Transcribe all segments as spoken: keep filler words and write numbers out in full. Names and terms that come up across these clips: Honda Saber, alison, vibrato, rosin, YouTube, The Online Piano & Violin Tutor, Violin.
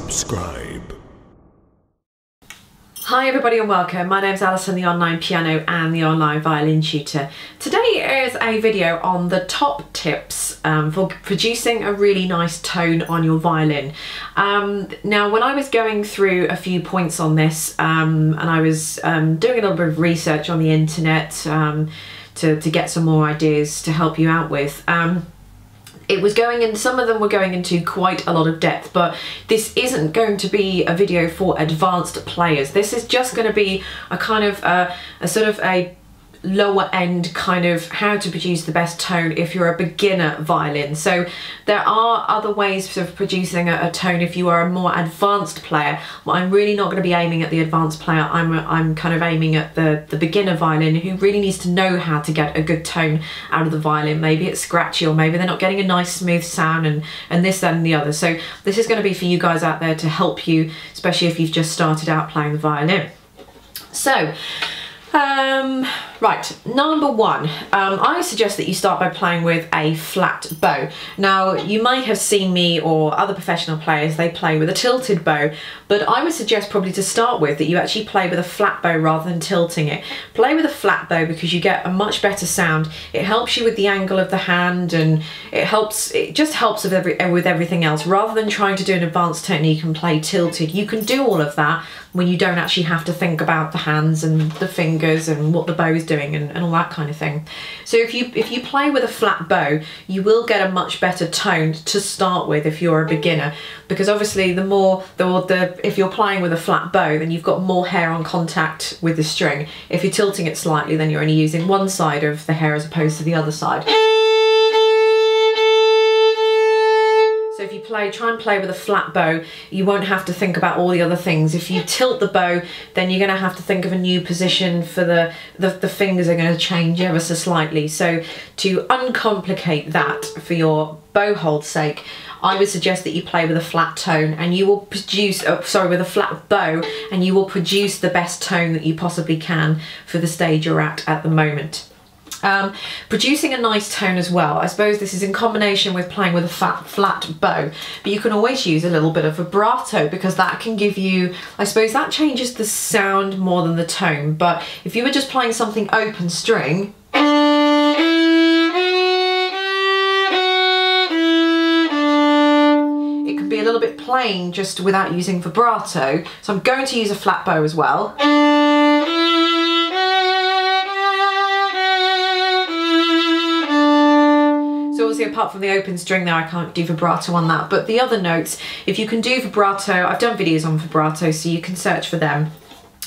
subscribe. Hi everybody and welcome. My name's Alison, the Online Piano and the Online Violin Tutor. Today is a video on the top tips um, for producing a really nice tone on your violin. Um, now when I was going through a few points on this um, and I was um, doing a little bit of research on the internet um, to, to get some more ideas to help you out with, um, it was going in, some of them were going into quite a lot of depth, but this isn't going to be a video for advanced players. This is just going to be a kind of uh, a sort of a lower end kind of how to produce the best tone if you're a beginner violin. So there are other ways of producing a, a tone if you are a more advanced player. Well, I'm really not going to be aiming at the advanced player. I'm, I'm kind of aiming at the, the beginner violin who really needs to know how to get a good tone out of the violin. Maybe it's scratchy, or maybe they're not getting a nice smooth sound and, and this, that and the other. So this is going to be for you guys out there to help you, especially if you've just started out playing the violin. So Um, right, number one, um, I suggest that you start by playing with a flat bow. Now, you might have seen me or other professional players, they play with a tilted bow, but I would suggest probably to start with that you actually play with a flat bow rather than tilting it. Play with a flat bow because you get a much better sound. It helps you with the angle of the hand, and it helps, it just helps with, every, with everything else. Rather than trying to do an advanced technique and play tilted, you can do all of that when you don't actually have to think about the hands and the fingers and what the bow is doing and, and all that kind of thing. So if you if you play with a flat bow, you will get a much better tone to start with if you're a beginner, because obviously the more the, the if you're playing with a flat bow, then you've got more hair on contact with the string. If you're tilting it slightly, then you're only using one side of the hair as opposed to the other side. If you play, try and play with a flat bow, you won't have to think about all the other things. If you tilt the bow, then you're going to have to think of a new position for the, the, the fingers are going to change ever so slightly. So to uncomplicate that for your bow hold's sake, I would suggest that you play with a flat tone and you will produce, oh, sorry, with a flat bow, and you will produce the best tone that you possibly can for the stage you're at at the moment. Um, producing a nice tone as well, I suppose this is in combination with playing with a fat, flat bow, but you can always use a little bit of vibrato, because that can give you, I suppose that changes the sound more than the tone. But if you were just playing something open string, it could be a little bit plain just without using vibrato. So I'm going to use a flat bow as well. Apart from the open string there, I can't do vibrato on that, but the other notes, if you can do vibrato, I've done videos on vibrato, so you can search for them.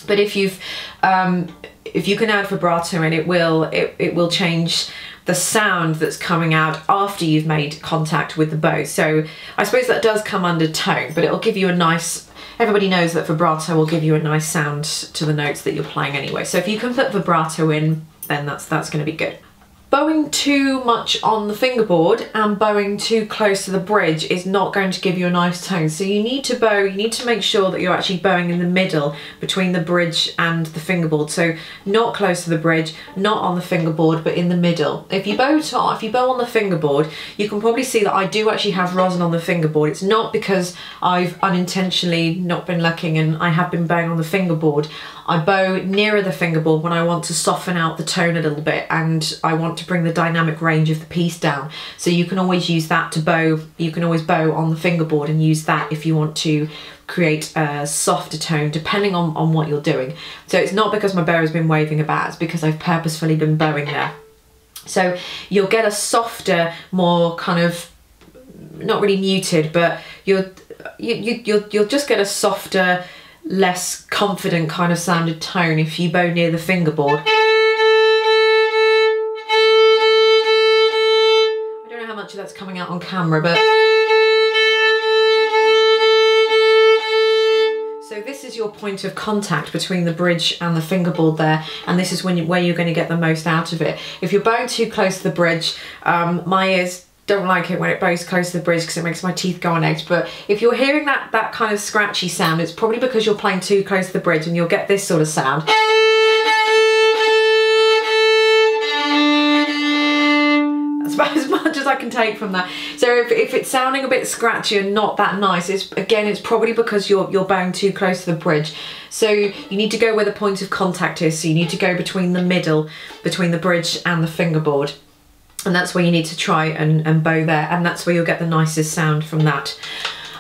But if you've um, if you can add vibrato in, it will it, it will change the sound that's coming out after you've made contact with the bow. So I suppose that does come under tone, but it'll give you a nice, everybody knows that vibrato will give you a nice sound to the notes that you're playing anyway. So if you can put vibrato in, then that's that's going to be good. Bowing too much on the fingerboard and bowing too close to the bridge is not going to give you a nice tone. So you need to bow, you need to make sure that you're actually bowing in the middle between the bridge and the fingerboard. So not close to the bridge, not on the fingerboard, but in the middle. If you bow to, if you bow on the fingerboard, you can probably see that I do actually have rosin on the fingerboard. It's not because I've unintentionally not been looking and I have been bowing on the fingerboard. I bow nearer the fingerboard when I want to soften out the tone a little bit, and I want to bring the dynamic range of the piece down. So you can always use that to bow, you can always bow on the fingerboard and use that if you want to create a softer tone, depending on, on what you're doing. So it's not because my bow has been waving about, it's because I've purposefully been bowing there. So you'll get a softer, more kind of, not really muted, but you'll, you, you, you'll, you'll just get a softer, less confident kind of sounded tone if you bow near the fingerboard. I don't know how much of that's coming out on camera, but so this is your point of contact between the bridge and the fingerboard there, and this is when you, where you're going to get the most out of it. If you're bowing too close to the bridge, um, my ears don't like it when it bows close to the bridge because it makes my teeth go on edge. But if you're hearing that, that kind of scratchy sound, it's probably because you're playing too close to the bridge, and you'll get this sort of sound. That's about as much as as I can take from that. So if, if it's sounding a bit scratchy and not that nice, it's again, it's probably because you're, you're bowing too close to the bridge. So you need to go where the point of contact is. So you need to go between the middle, between the bridge and the fingerboard. And that's where you need to try and, and bow there. And that's where you'll get the nicest sound from that.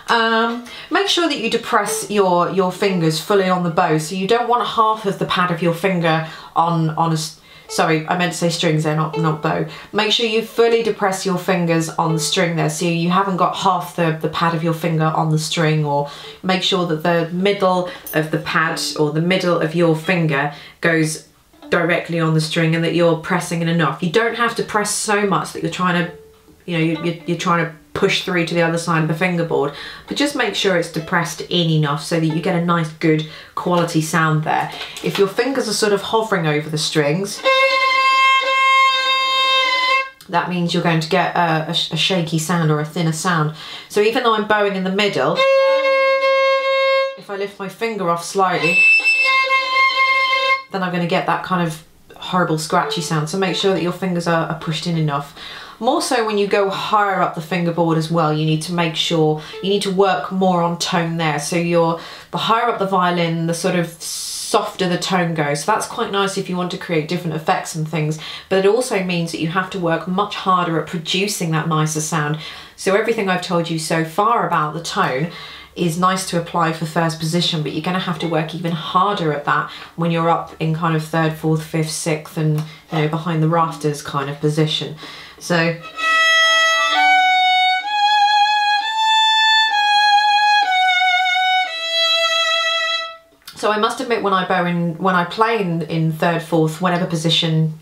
Um, make sure that you depress your, your fingers fully on the bow. So you don't want half of the pad of your finger on, on a, sorry, I meant to say strings there, not, not bow. Make sure you fully depress your fingers on the string there. So you haven't got half the, the pad of your finger on the string, or make sure that the middle of the pad or the middle of your finger goes directly on the string and that you're pressing in enough. You don't have to press so much that you're trying to, you know, you're, you're trying to push through to the other side of the fingerboard, but just make sure it's depressed in enough so that you get a nice good quality sound there. If your fingers are sort of hovering over the strings, that means you're going to get a, a, sh a shaky sound or a thinner sound. So even though I'm bowing in the middle, if I lift my finger off slightly, then I'm going to get that kind of horrible scratchy sound. So make sure that your fingers are, are pushed in enough. More so when you go higher up the fingerboard as well, you need to make sure, you need to work more on tone there. So you're, the higher up the violin, the sort of softer the tone goes. So that's quite nice if you want to create different effects and things, but it also means that you have to work much harder at producing that nicer sound. So everything I've told you so far about the tone is nice to apply for first position, but you're going to have to work even harder at that when you're up in kind of third, fourth, fifth, sixth, and you know, behind the rafters kind of position. So so I must admit, when I bow in, when I play in, in third, fourth, whatever position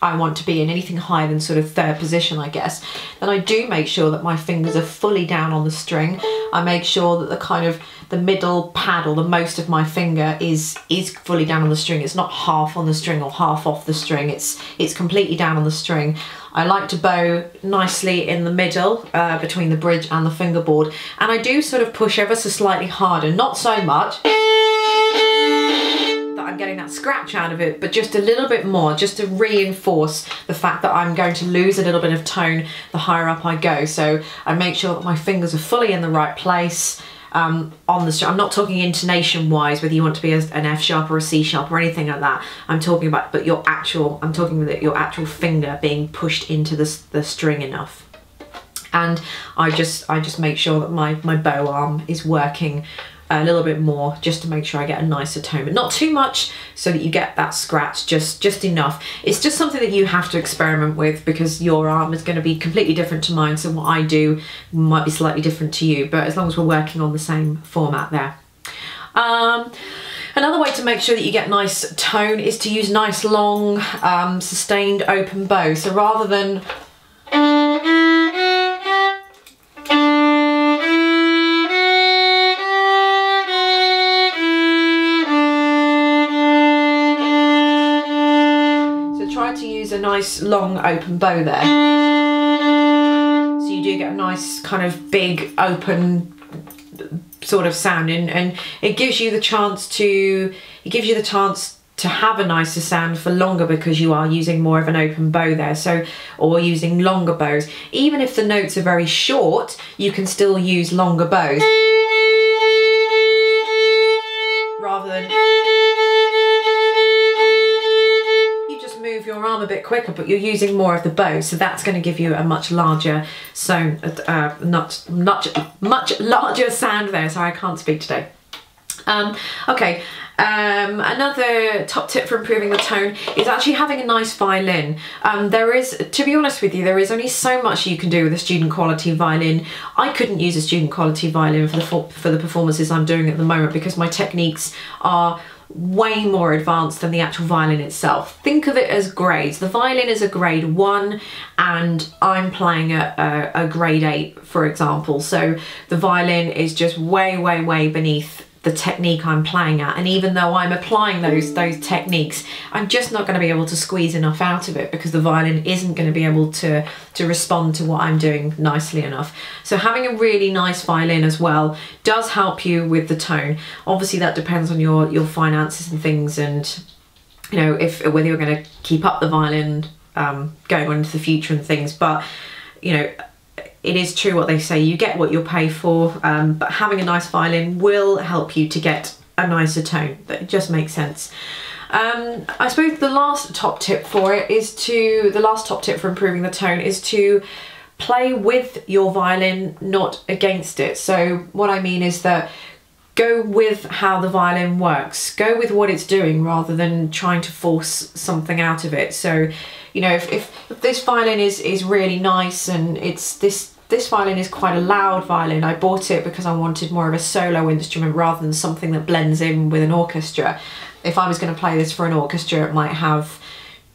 I want to be in, anything higher than sort of third position, I guess, then I do make sure that my fingers are fully down on the string. I make sure that the kind of the middle pad or the most of my finger is is fully down on the string. It's not half on the string or half off the string. It's it's completely down on the string. I like to bow nicely in the middle, uh, between the bridge and the fingerboard, and I do sort of push ever so slightly harder, not so much that I'm getting that scratch out of it, but just a little bit more, just to reinforce the fact that I'm going to lose a little bit of tone the higher up I go. So I make sure that my fingers are fully in the right place. Um, on the, I'm not talking intonation wise, whether you want to be an F sharp or a C sharp or anything like that. I'm talking about, but your actual, I'm talking about your actual finger being pushed into the, the string enough. And I just, I just make sure that my, my bow arm is working a little bit more, just to make sure I get a nicer tone, but not too much so that you get that scratch, just just enough. It's just something that you have to experiment with, because your arm is going to be completely different to mine, so what I do might be slightly different to you, but as long as we're working on the same format there. Um, another way to make sure that you get nice tone is to use nice long um, sustained open bow. So rather than a nice long open bow there, so you do get a nice kind of big open sort of sound, and, and it gives you the chance to it gives you the chance to have a nicer sound for longer, because you are using more of an open bow there, so or using longer bows. Even if the notes are very short, you can still use longer bows rather than your arm a bit quicker, but you're using more of the bow, so that's going to give you a much larger sound, uh, not much much larger sound there. Sorry, I can't speak today. Um, okay, um, another top tip for improving the tone is actually having a nice violin. Um, there is, to be honest with you, there is only so much you can do with a student quality violin. I couldn't use a student quality violin for the for, for the performances I'm doing at the moment, because my techniques are way more advanced than the actual violin itself. Think of it as grades. The violin is a grade one and I'm playing a, a, a grade eight, for example. So the violin is just way, way, way beneath the technique I'm playing at, and even though I'm applying those those techniques, I'm just not going to be able to squeeze enough out of it, because the violin isn't going to be able to to respond to what I'm doing nicely enough. So having a really nice violin as well does help you with the tone. Obviously that depends on your your finances and things, and you know, if whether you're going to keep up the violin um, going on into the future and things, but you know, it is true what they say, you get what you'll pay for, um, but having a nice violin will help you to get a nicer tone. That just makes sense. Um, I suppose the last top tip for it is to, the last top tip for improving the tone is to play with your violin, not against it. So what I mean is that go with how the violin works, go with what it's doing rather than trying to force something out of it. So, you know, if, if, if this violin is, is really nice, and it's this, this violin is quite a loud violin. I bought it because I wanted more of a solo instrument rather than something that blends in with an orchestra. If I was going to play this for an orchestra, it might have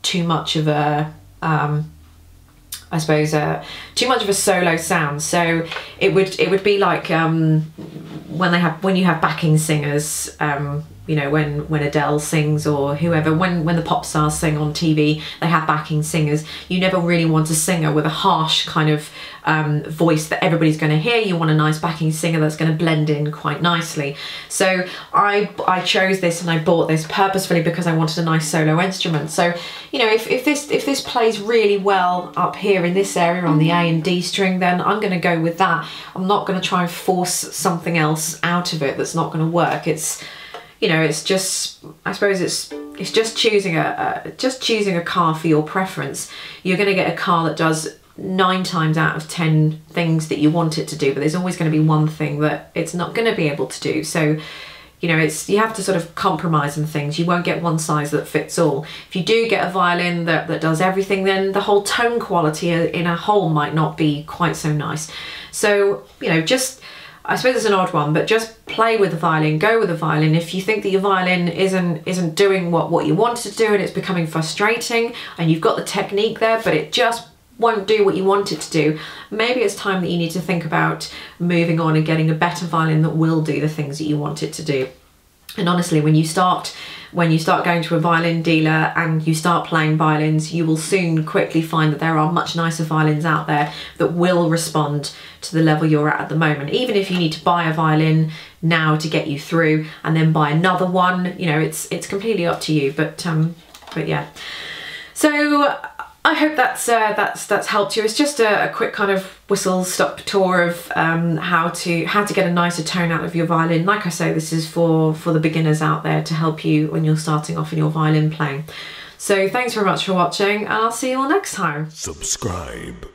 too much of a, um, I suppose, uh, too much of a solo sound. So it would it would be like um, when they have when you have backing singers, um, you know, when when Adele sings or whoever, when when the pop stars sing on T V, they have backing singers. You never really want a singer with a harsh kind of um, voice that everybody's going to hear. You want a nice backing singer that's going to blend in quite nicely. So I I chose this and I bought this purposefully because I wanted a nice solo instrument. So, you know, if if this if this plays really well up here in this area on the A and D string, then I'm going to go with that. I'm not going to try and force something else out of it that's not going to work. It's, you know, it's just, I suppose it's it's just choosing a, a just choosing a car for your preference. You're going to get a car that does nine times out of ten things that you want it to do, but there's always going to be one thing that it's not going to be able to do. So, you know, it's, you have to sort of compromise on things. You won't get one size that fits all. If you do get a violin that, that does everything, then the whole tone quality in a whole might not be quite so nice. So, you know, just, I suppose it's an odd one, but just play with the violin, go with the violin. If you think that your violin isn't isn't doing what, what you want it to do, and it's becoming frustrating, and you've got the technique there, but it just won't do what you want it to do, maybe it's time that you need to think about moving on and getting a better violin that will do the things that you want it to do. And honestly, when you start when you start going to a violin dealer and you start playing violins, you will soon quickly find that there are much nicer violins out there that will respond to the level you're at at the moment. Even if you need to buy a violin now to get you through and then buy another one, you know, it's it's completely up to you. But um but yeah, so I hope that's uh, that's that's helped you. It's just a, a quick kind of whistle-stop tour of um, how to how to get a nicer tone out of your violin. Like I say, this is for for the beginners out there to help you when you're starting off in your violin playing. So thanks very much for watching, and I'll see you all next time. Subscribe.